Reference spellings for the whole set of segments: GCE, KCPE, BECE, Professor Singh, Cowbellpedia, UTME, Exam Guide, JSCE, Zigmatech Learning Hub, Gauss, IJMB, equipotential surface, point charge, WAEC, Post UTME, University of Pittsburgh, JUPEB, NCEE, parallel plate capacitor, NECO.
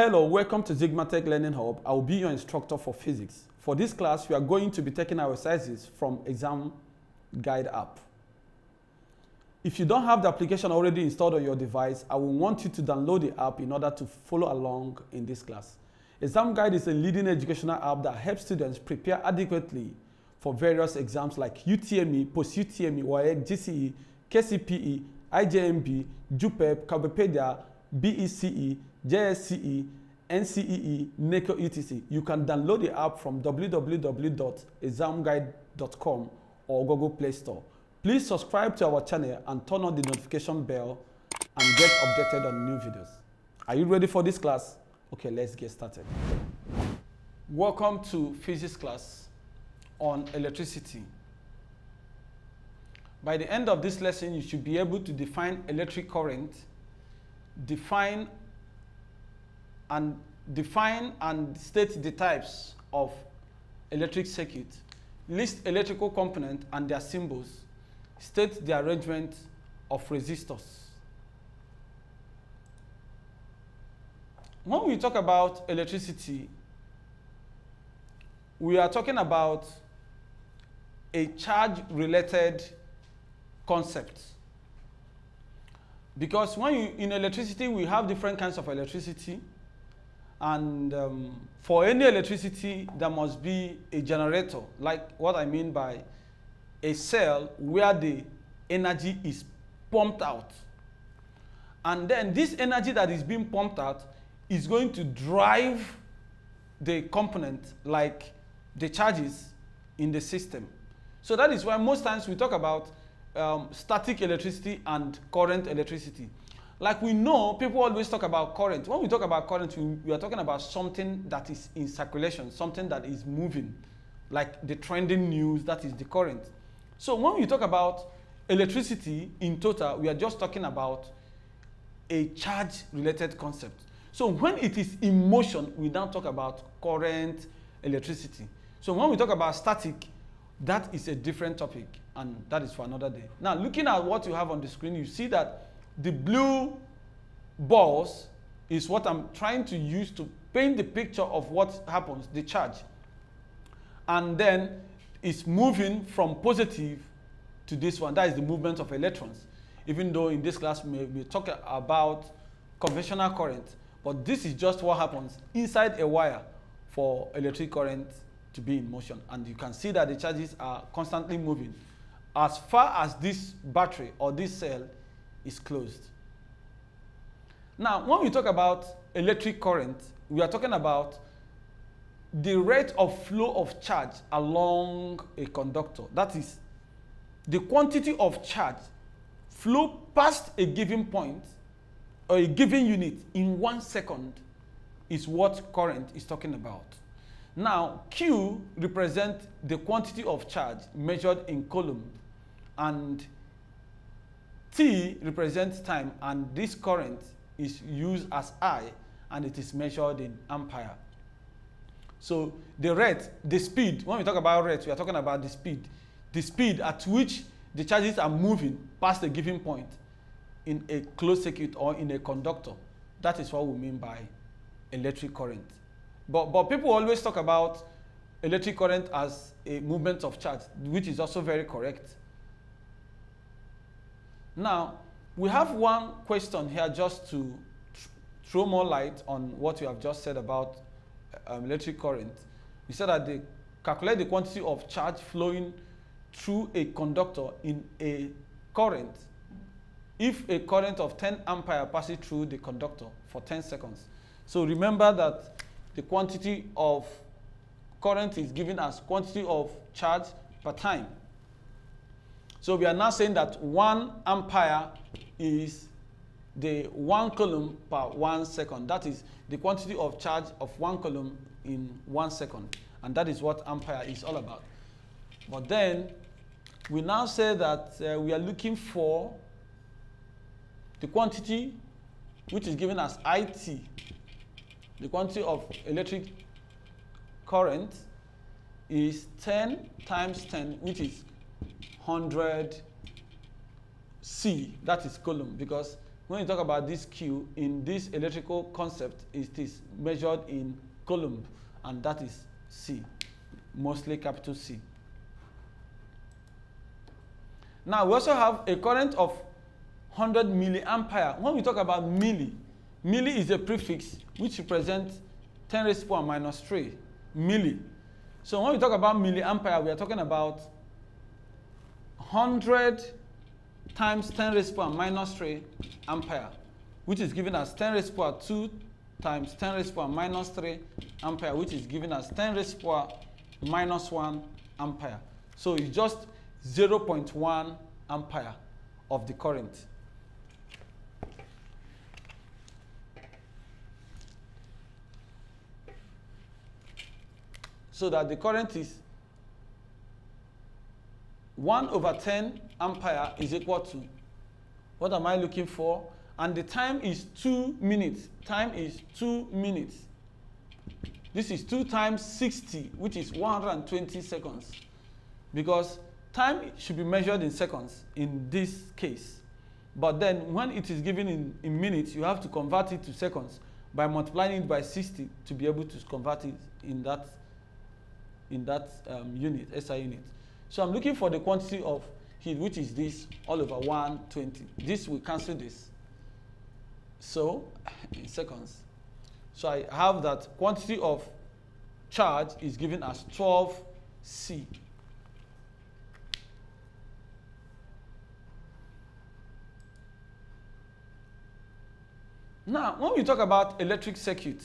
Hello, welcome to Zigmatech Learning Hub. I will be your instructor for physics. For this class, we are going to be taking our exercises from Exam Guide app. If you don't have the application already installed on your device, I will want you to download the app in order to follow along in this class. Exam Guide is a leading educational app that helps students prepare adequately for various exams like UTME, Post UTME, WAEC, GCE, KCPE, IJMB, JUPEB, Cowbellpedia, BECE, JSCE, NCEE, NECO, etc. You can download the app from www.examguide.com or Google Play Store. Please subscribe to our channel and turn on the notification bell and get updated on new videos. Are you ready for this class? Okay, let's get started. Welcome to physics class on electricity. By the end of this lesson, you should be able to define electric current, define and state the types of electric circuit, list electrical components and their symbols, state the arrangement of resistors. When we talk about electricity, we are talking about a charge-related concept. Because in electricity, we have different kinds of electricity. And for any electricity, there must be a generator, like what I mean by a cell where the energy is pumped out. And then this energy that is being pumped out is going to drive the component, like the charges in the system. So that is why most times we talk about static electricity and current electricity. Like we know, people always talk about current. When we talk about current, we are talking about something that is in circulation, something that is moving, like the trending news, that is the current. So when we talk about electricity in total, we are just talking about a charge-related concept. So when it is in motion, we now talk about current electricity. So when we talk about static, that is a different topic, and that is for another day. Now, looking at what you have on the screen, you see that the blue balls is what I'm trying to use to paint the picture of what happens, the charge. And then it's moving from positive to this one. That is the movement of electrons, even though in this class we talk about conventional current. But this is just what happens inside a wire for electric current to be in motion. And you can see that the charges are constantly moving as far as this battery or this cell is closed. Now, when we talk about electric current, we are talking about the rate of flow of charge along a conductor. That is, the quantity of charge flow past a given point or a given unit in 1 second is what current is talking about. Now, Q represents the quantity of charge measured in coulomb, and T represents time, and this current is used as I, and it is measured in ampere. So the rate, the speed, when we talk about rate, we are talking about the speed at which the charges are moving past a given point in a closed circuit or in a conductor. That is what we mean by electric current. But people always talk about electric current as a movement of charge, which is also very correct. Now, we have one question here just to throw more light on what you have just said about electric current. We said that they calculate the quantity of charge flowing through a conductor in a current if a current of 10 ampere passes through the conductor for 10 seconds. So remember that the quantity of current is given as quantity of charge per time. So we are now saying that 1 ampere is the 1 coulomb per 1 second. That is the quantity of charge of 1 coulomb in 1 second. And that is what ampere is all about. But then we now say that we are looking for the quantity, which is given as IT, the quantity of electric current is 10 times 10, which is 100 C. That is coulomb, because When you talk about this Q in this electrical concept, it is measured in coulomb, and that is C, mostly capital C. Now we also have a current of 100 milliampere. When we talk about milli, milli is a prefix which represents 10 raised to the power minus 3, milli. So when we talk about milliampere, we are talking about 100 times 10 raised to the power minus 3 ampere, which is given as 10 raised to the power 2 times 10 raised to the power minus 3 ampere, which is given as 10 raised to the power minus 1 ampere. So it's just 0.1 ampere of the current. So that the current is 1 over 10 ampere is equal to, what am I looking for? And the time is 2 minutes. Time is 2 minutes. This is 2 times 60, which is 120 seconds. Because time should be measured in seconds in this case. But then when it is given in minutes, you have to convert it to seconds by multiplying it by 60 to be able to convert it in that unit, SI unit. So I'm looking for the quantity of heat, which is this, all over 120. This will cancel this. So, in seconds. So I have that quantity of charge is given as 12C. Now, when we talk about electric circuit,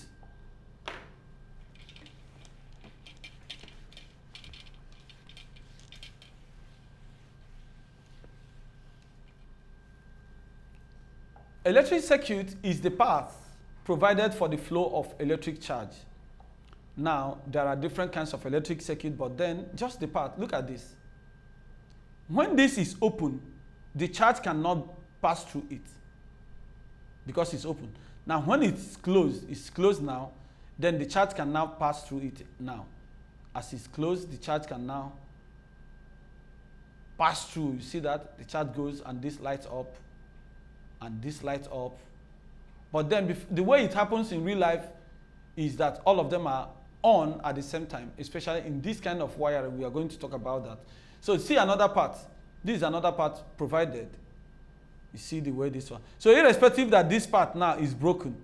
electric circuit is the path provided for the flow of electric charge. Now, there are different kinds of electric circuit, but then just the path, look at this. When this is open, the charge cannot pass through it because it's open. Now, when it's closed now, then the charge can now pass through it now. As it's closed, the charge can now pass through. You see that? The charge goes and this lights up. And this lights up. But then the way it happens in real life is that all of them are on at the same time, especially in this kind of wire. We are going to talk about that. So see another part. This is another part provided. You see the way this one. So irrespective that this part now is broken,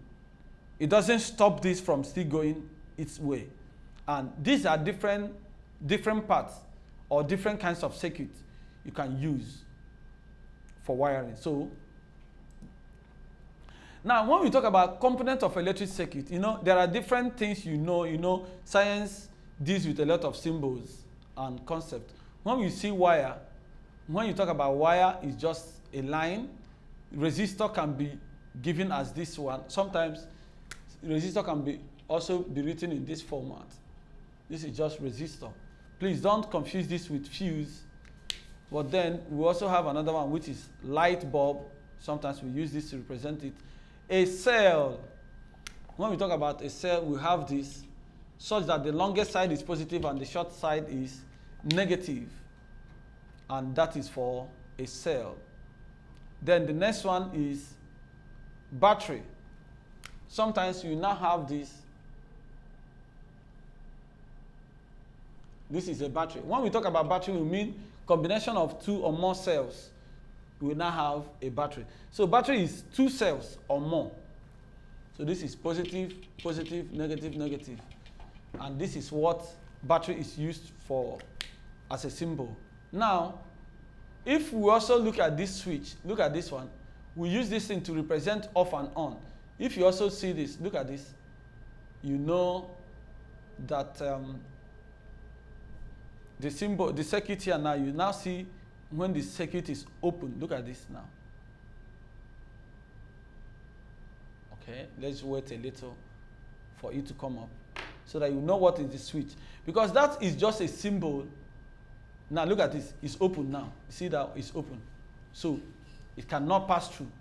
it doesn't stop this from still going its way. And these are different parts or different kinds of circuit you can use for wiring. So now, when we talk about components of electric circuit, you know, there are different things you know, science deals with a lot of symbols and concepts. When we see wire, when you talk about wire, it's just a line. Resistor can be given as this one. Sometimes resistor can be also be written in this format. This is just resistor. Please don't confuse this with fuse. But then we also have another one, which is light bulb. Sometimes we use this to represent it. A cell, when we talk about a cell, we have this such that the longest side is positive and the short side is negative. And that is for a cell. Then the next one is battery. Sometimes you now have this. This is a battery. When we talk about battery, we mean combination of 2 or more cells. We now have a battery. So battery is 2 cells or more. So this is positive, positive, negative, negative. And this is what battery is used for as a symbol. Now, if we also look at this switch, look at this one. We use this thing to represent off and on. If you also see this, look at this. You know that the symbol, the circuit here now, you now see when the circuit is open, look at this now. Okay, let's wait a little for it to come up so that you know what is the switch. Because that is just a symbol. Now look at this, it's open now. See that it's open. So it cannot pass through.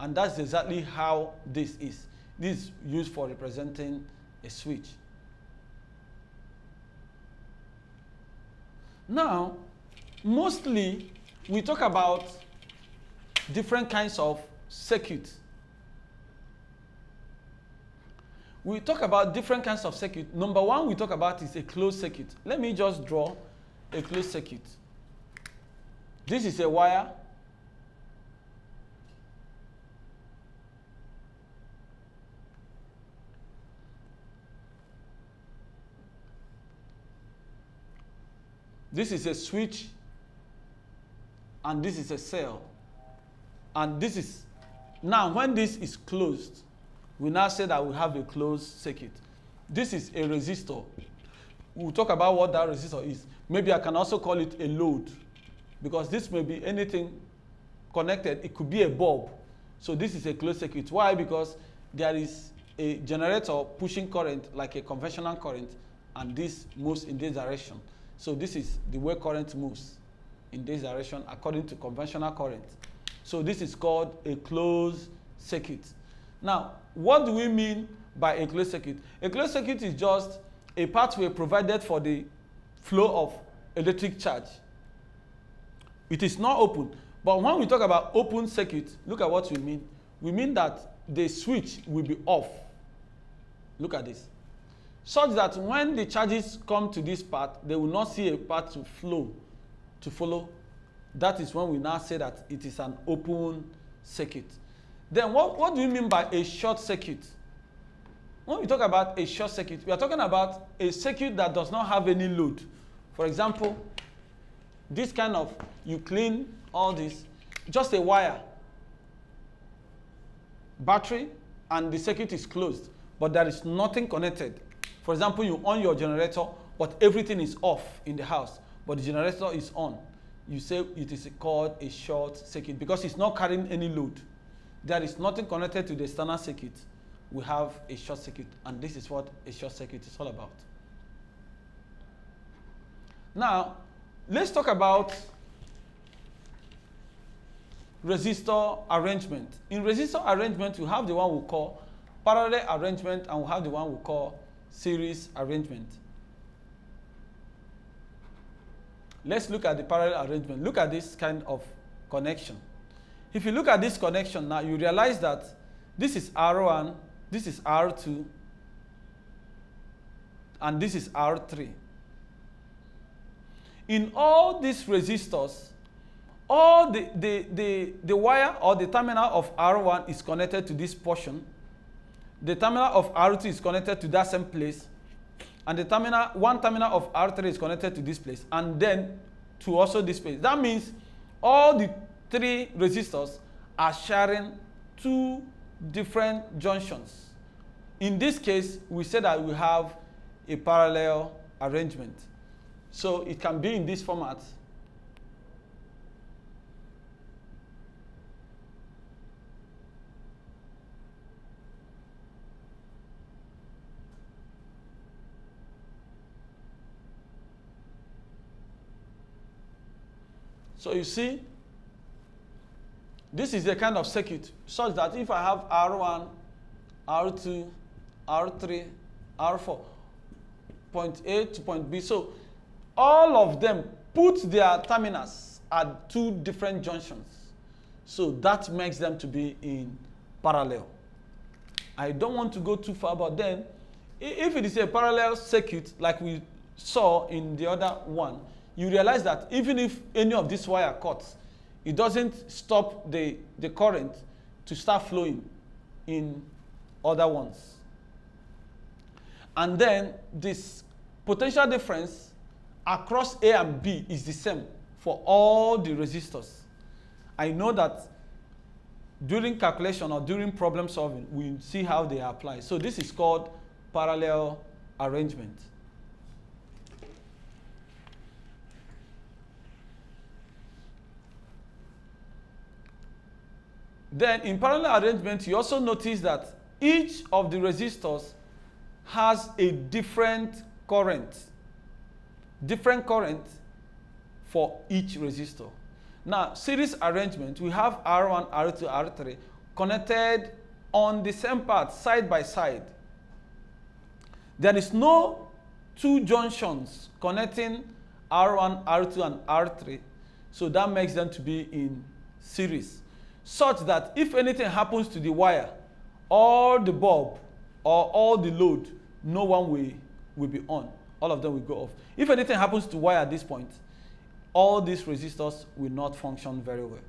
And that's exactly how this is. This is used for representing a switch. Now, mostly, we talk about different kinds of circuits we talk about different kinds of circuit. Number one we talk about is a closed circuit. Let me just draw a closed circuit. This is a wire. This is a switch, and this is a cell, and this is, now when this is closed, we now say that we have a closed circuit. This is a resistor. We'll talk about what that resistor is. Maybe I can also call it a load, because this may be anything connected. It could be a bulb. So this is a closed circuit. Why? Because there is a generator pushing current like a conventional current, and this moves in this direction. So this is the way current moves in this direction according to conventional current. So this is called a closed circuit. Now, what do we mean by a closed circuit? A closed circuit is just a pathway provided for the flow of electric charge. It is not open. But when we talk about open circuit, look at what we mean. We mean that the switch will be off. Look at this. Such that when the charges come to this path, they will not see a path to flow, to follow. That is when we now say that it is an open circuit. Then what do we mean by a short circuit? When we talk about a short circuit, we are talking about a circuit that does not have any load. For example, this kind of, you clean all this, just a wire, battery, and the circuit is closed, but there is nothing connected. For example, you on your generator, but everything is off in the house, but the generator is on. You say it is called a short circuit because it's not carrying any load. There is nothing connected to the standard circuit. We have a short circuit, and this is what a short circuit is all about. Now, let's talk about resistor arrangement. In resistor arrangement, we have the one we call parallel arrangement, and we have the one we call series arrangement. Let's look at the parallel arrangement. Look at this kind of connection. If you look at this connection now, you realize that this is R1, this is R2, and this is R3. In all these resistors, all the wire or the terminal of R1 is connected to this portion. The terminal of R2 is connected to that same place, and the terminal, one terminal of R3 is connected to this place, and then to also this place. That means all the three resistors are sharing two different junctions. In this case, we say that we have a parallel arrangement. So it can be in this format. So you see, this is the kind of circuit such that if I have R1, R2, R3, R4, point A to point B, so all of them put their terminals at two different junctions. So that makes them to be in parallel. I don't want to go too far, but then if it is a parallel circuit like we saw in the other one, you realize that even if any of this wire cuts, it doesn't stop the current to start flowing in other ones. And then this potential difference across A and B is the same for all the resistors. I know that during calculation or during problem solving, we see how they apply. So this is called parallel arrangement. Then in parallel arrangement, you also notice that each of the resistors has a different current for each resistor. Now, series arrangement, we have R1, R2, R3 connected on the same path, side by side. There is no two junctions connecting R1, R2, and R3, so that makes them to be in series. Such that if anything happens to the wire or the bulb, or all the load, no one will be on. All of them will go off. If anything happens to wire at this point, all these resistors will not function very well.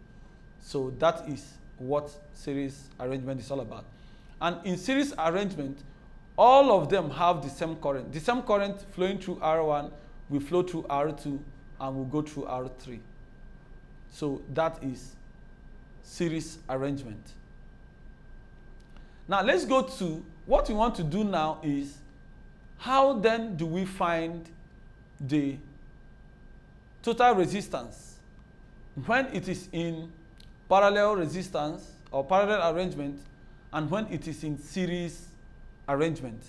So that is what series arrangement is all about. And in series arrangement, all of them have the same current. The same current flowing through R1 will flow through R2 and will go through R3. So that is series arrangement. Now let's go to what we want to do now is, how then do we find the total resistance when it is in parallel resistance or parallel arrangement and when it is in series arrangement?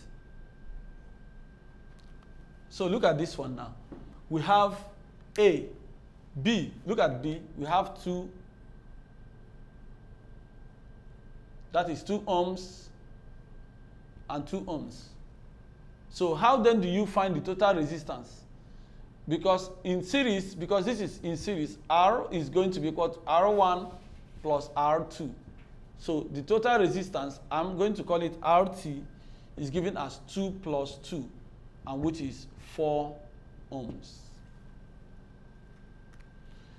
So look at this one now. We have A, B. Look at B. We have 2. That is 2 ohms and 2 ohms. So how then do you find the total resistance? Because in series, because this is in series, R is going to be equal to R1 plus R2. So the total resistance, I'm going to call it RT, is given as 2 plus 2, and which is 4 ohms.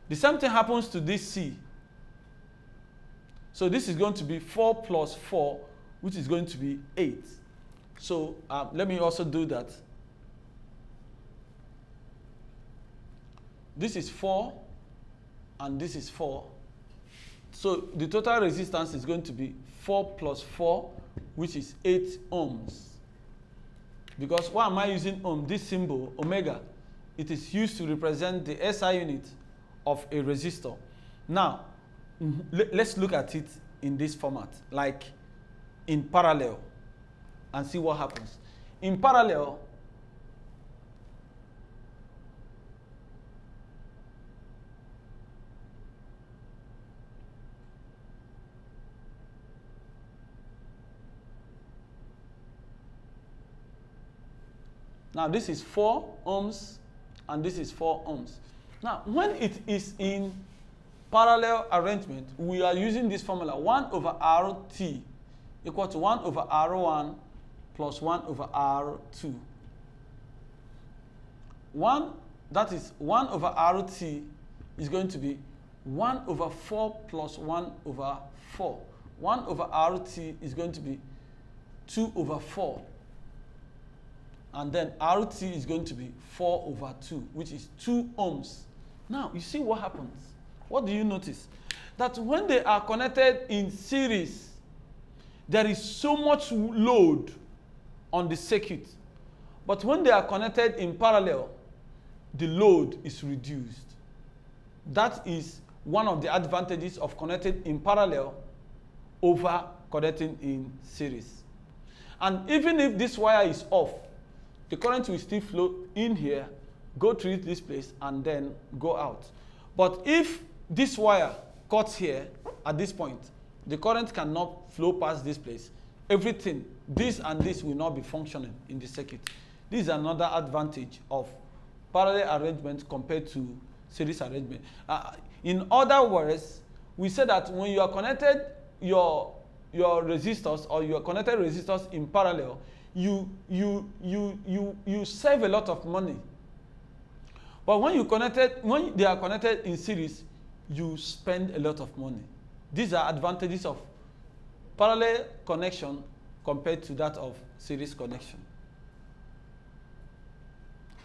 The same thing happens to this C. So this is going to be 4 plus 4, which is going to be 8. So let me also do that. This is 4, and this is 4. So the total resistance is going to be 4 plus 4, which is 8 ohms. Because why am I using ohm? This symbol, omega, it is used to represent the SI unit of a resistor. Now, let's look at it in this format, like in parallel, and see what happens. In parallel, now this is 4 ohms and this is 4 ohms. Now when it is in parallel arrangement, we are using this formula, 1 over RT equal to 1 over R1 plus 1 over R2. 1, that is 1 over RT is going to be 1 over 4 plus 1 over 4. 1 over RT is going to be 2 over 4. And then RT is going to be 4 over 2, which is 2 ohms. Now, you see what happens. What do you notice? That when they are connected in series, there is so much load on the circuit. But when they are connected in parallel, the load is reduced. That is one of the advantages of connecting in parallel over connecting in series. And even if this wire is off, the current will still flow in here, go through this place, and then go out. But if this wire cuts here at this point, the current cannot flow past this place. Everything, this and this, will not be functioning in the circuit. This is another advantage of parallel arrangement compared to series arrangement. In other words, we say that when you are connected, your resistors or your connected resistors in parallel, you save a lot of money. But when they are connected in series, you spend a lot of money. These are advantages of parallel connection compared to that of series connection.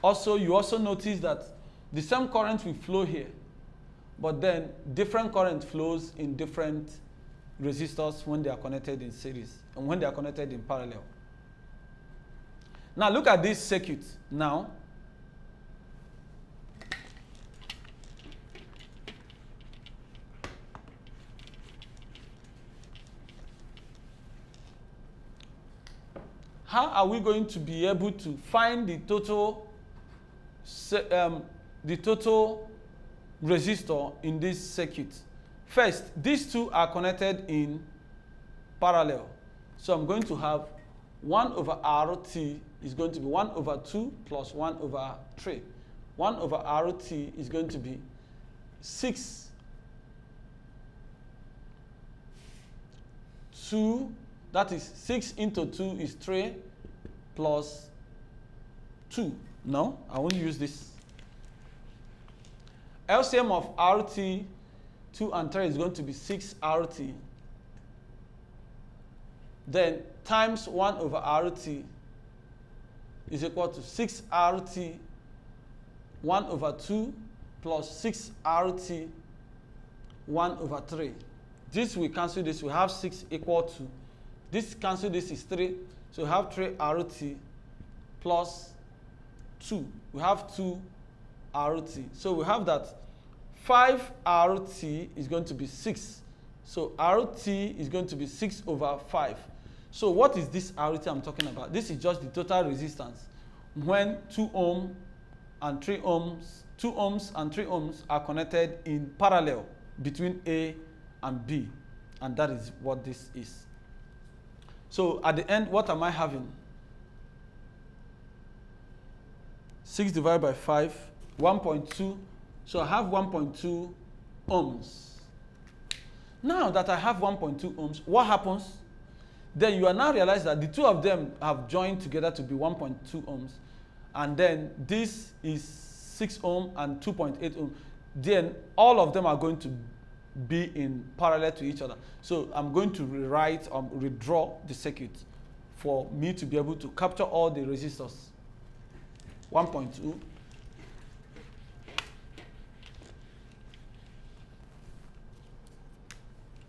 Also, you also notice that the same current will flow here, but then different current flows in different resistors when they are connected in series and when they are connected in parallel. Now look at this circuit now. How are we going to be able to find the total resistor in this circuit? First, these two are connected in parallel. So I'm going to have 1 over RT is going to be 1 over 2 plus 1 over 3. 1 over RT is going to be 6, 2 That is 6 into 2 is 3 plus 2. No, I won't use this. LCM of RT 2 and 3 is going to be 6 RT. Then times 1 over RT is equal to 6 RT 1 over 2 plus 6 RT 1 over 3. This we cancel this, we have 6 equal to, this cancel this is 3, so we have 3 RT plus 2. We have 2 RT. So we have that 5 RT is going to be 6. So RT is going to be 6 over 5. So what is this RT I'm talking about? This is just the total resistance when 2 ohm and 3 ohms, 2 ohms and 3 ohms are connected in parallel between A and B. And that is what this is. So at the end, what am I having? 6 divided by 5, 1.2. So I have 1.2 ohms. Now that I have 1.2 ohms, what happens? Then you are now realize that the two of them have joined together to be 1.2 ohms. And then this is 6 ohm and 2.8 ohm. Then all of them are going to be in parallel to each other. So I'm going to rewrite or redraw the circuit for me to be able to capture all the resistors. 1.2.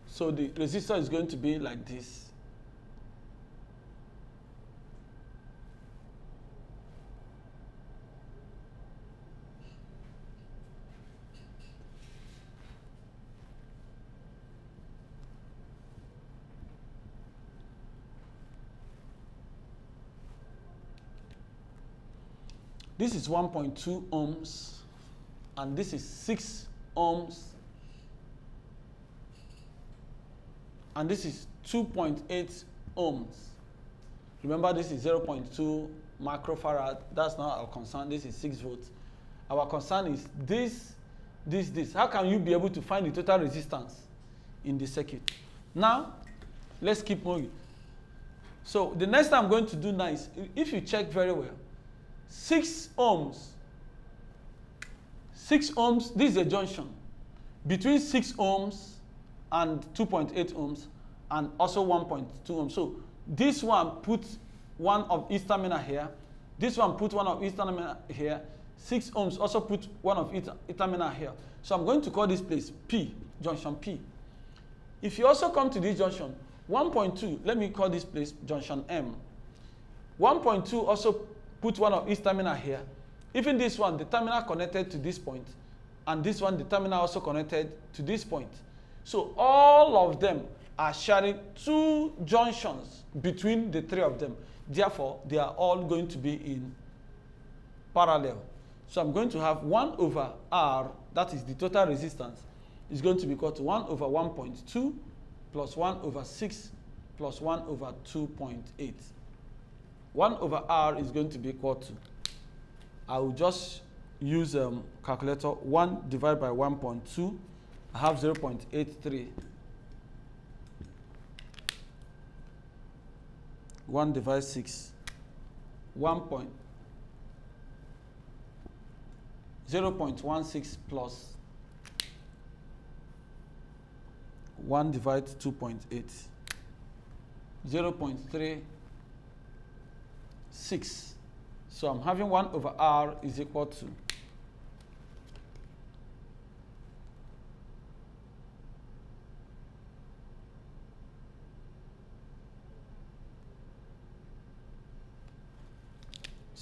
So the resistor is going to be like this. This is 1.2 ohms, and this is 6 ohms, and this is 2.8 ohms. Remember, this is 0.2 microfarad. That's not our concern. This is 6 volts. Our concern is this. How can you be able to find the total resistance in the circuit? Now, let's keep moving. So the next thing I'm going to do now is, if you check very well, 6 ohms, this is a junction between 6 ohms and 2.8 ohms and also 1.2 ohms. So this one put one of each terminal here, this one put one of each terminal here, 6 ohms also put one of each terminal here. So I'm going to call this place P, junction P. If you also come to this junction, 1.2, let me call this place junction M. 1.2 also put one of each terminal here. Even this one, the terminal connected to this point, and this one, the terminal also connected to this point. So all of them are sharing two junctions between the three of them. Therefore, they are all going to be in parallel. So I'm going to have 1 over R, that is the total resistance, is going to be equal to 1 over 1.2 plus 1 over 6 plus 1 over 2.8. 1 over R is going to be equal to, I will just use a calculator, 1 divided by 1.2, I have 0.83. 1 divided 6, 0.16 plus 1 divided 2.8, 0.36. So I'm having 1 over R is equal to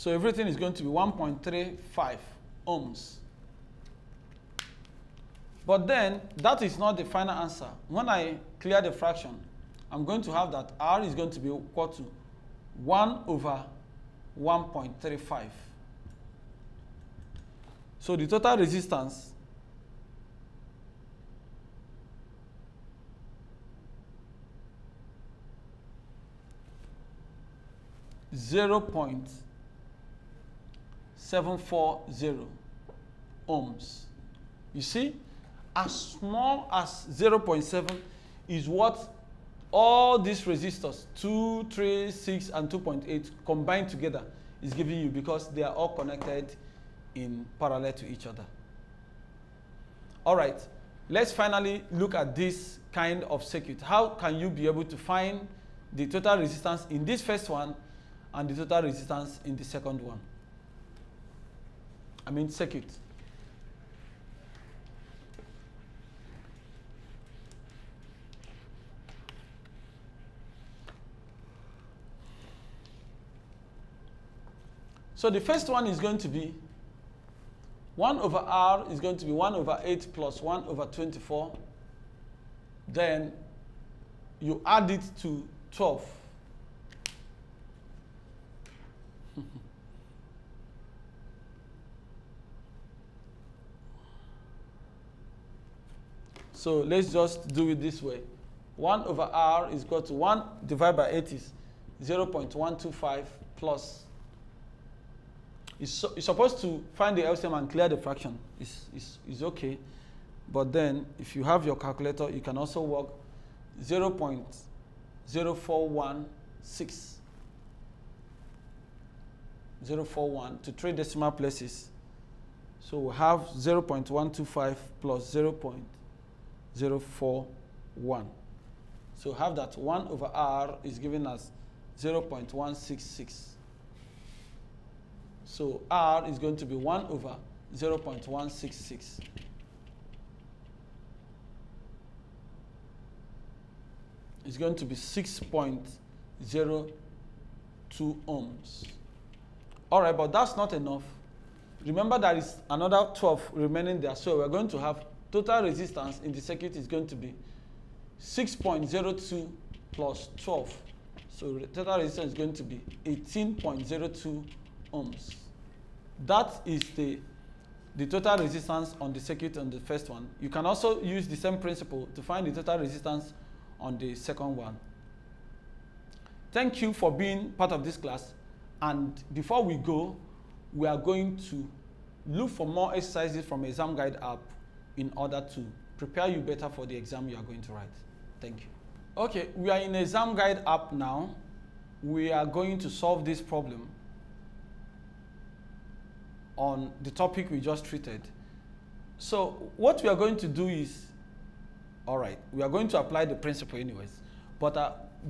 everything is going to be 1.35 ohms. But then that is not the final answer. When I clear the fraction, I'm going to have that R is going to be equal to 1 over 1.35. So the total resistance is 0.740 ohms. You see, as small as 0.7 is what all these resistors, 2, 3, 6, and 2.8 combined together is giving you, because they are all connected in parallel to each other. All right, let's finally look at this kind of circuit. How can you be able to find the total resistance in this first one and the total resistance in the second one? I mean circuit. So the first one is going to be 1 over R is going to be 1 over 8 plus 1 over 24. Then you add it to 12. So let's just do it this way. 1 over R is equal to 1 divided by 8 is 0.125 plus. It's supposed to find the LCM and clear the fraction. It's okay. But then, if you have your calculator, you can also work 0.0416. 0.41 to 3 decimal places. So we have 0.125 plus 0.041. So have that 1 over R is given as 0.166. So R is going to be 1 over 0.166. It's going to be 6.02 ohms. All right, but that's not enough. Remember, there is another 12 remaining there. So we're going to have total resistance in the circuit is going to be 6.02 plus 12. So total resistance is going to be 18.02 ohms. That is the total resistance on the circuit on the first one. You can also use the same principle to find the total resistance on the second one. Thank you for being part of this class. And before we go, we are going to look for more exercises from Exam Guide app in order to prepare you better for the exam you are going to write. Thank you. Okay, we are in Exam Guide app now. We are going to solve this problem on the topic we just treated. So what we are going to do is, all right, we are going to apply the principle anyways, but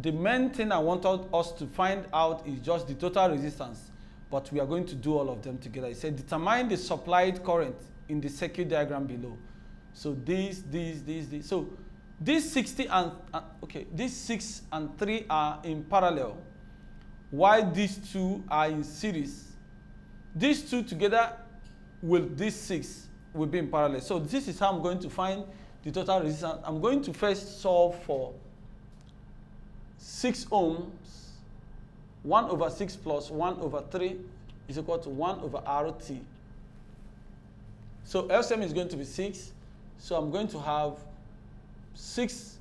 the main thing I wanted us to find out is just the total resistance, but we are going to do all of them together. It said determine the supplied current in the circuit diagram below. So this. So these 6 and 3 are in parallel, while these 2 are in series. These 2 together with these 6 will be in parallel. So this is how I'm going to find the total resistance. I'm going to first solve for 6 ohms. 1 over 6 plus 1 over 3 is equal to 1 over RT. So LCM is going to be 6. So I'm going to have 6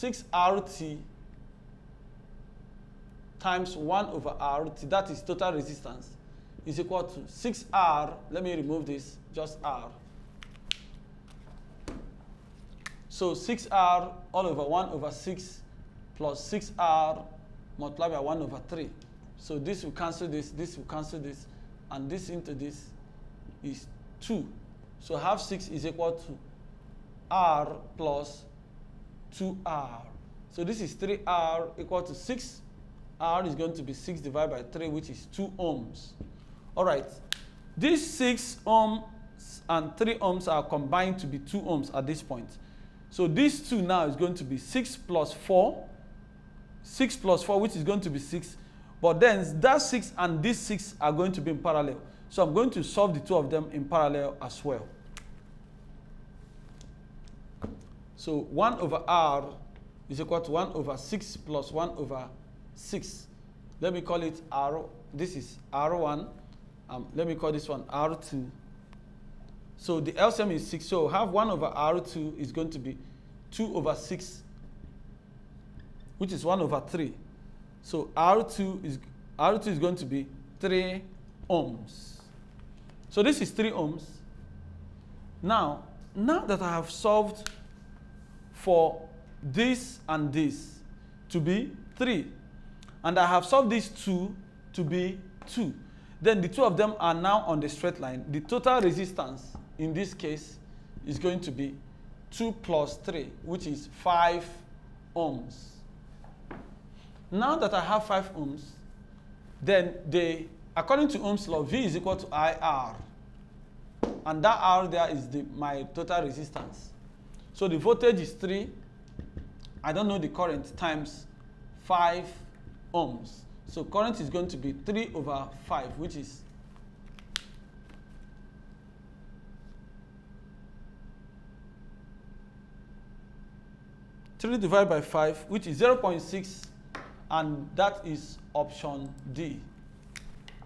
RT times 1 over RT, that is total resistance, is equal to 6R. Let me remove this, just R. So 6R all over 1 over 6 plus 6R multiplied by 1 over 3. So this will cancel this will cancel this, and this into this is 2. So half 6 is equal to R plus 2R. So this is 3R equal to 6. R is going to be 6 divided by 3, which is 2 ohms. All right. These 6 ohms and 3 ohms are combined to be 2 ohms at this point. So these 2 now is going to be 6 plus 4. 6 plus 4, which is going to be 6. But then that 6 and this 6 are going to be in parallel. So I'm going to solve the two of them in parallel as well. So 1 over R is equal to 1 over 6 plus 1 over 6. Let me call it R. This is R1. Let me call this one R2. So the LCM is 6. So have 1 over R2 is going to be 2 over 6, which is 1 over 3. So R2 is going to be 3 ohms. So this is 3 ohms. Now that I have solved for this and this to be 3. And I have solved these 2 to be 2. Then the 2 of them are now on the straight line. The total resistance in this case is going to be 2 plus 3, which is 5 ohms. Now that I have 5 ohms, then they, according to Ohm's law, V is equal to IR. And that R there is my total resistance. So the voltage is 3. I don't know the current, times 5 ohms. So current is going to be 3/5, which is 3 divided by 5, which is 0.6, and that is option D,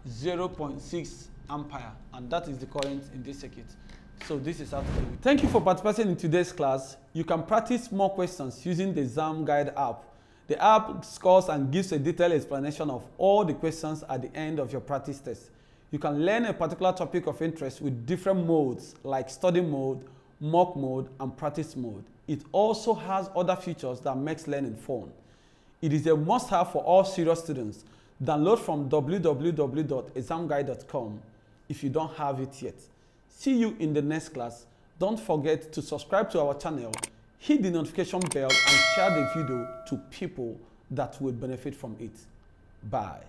0.6 ampere, and that is the current in this circuit. So this is how to do it. Thank you for participating in today's class. You can practice more questions using the Exam Guide app. The app scores and gives a detailed explanation of all the questions at the end of your practice test. You can learn a particular topic of interest with different modes like study mode, mock mode, and practice mode. It also has other features that makes learning fun. It is a must-have for all serious students. Download from www.examguide.com if you don't have it yet. See you in the next class. Don't forget to subscribe to our channel, hit the notification bell, and share the video to people that will benefit from it. Bye.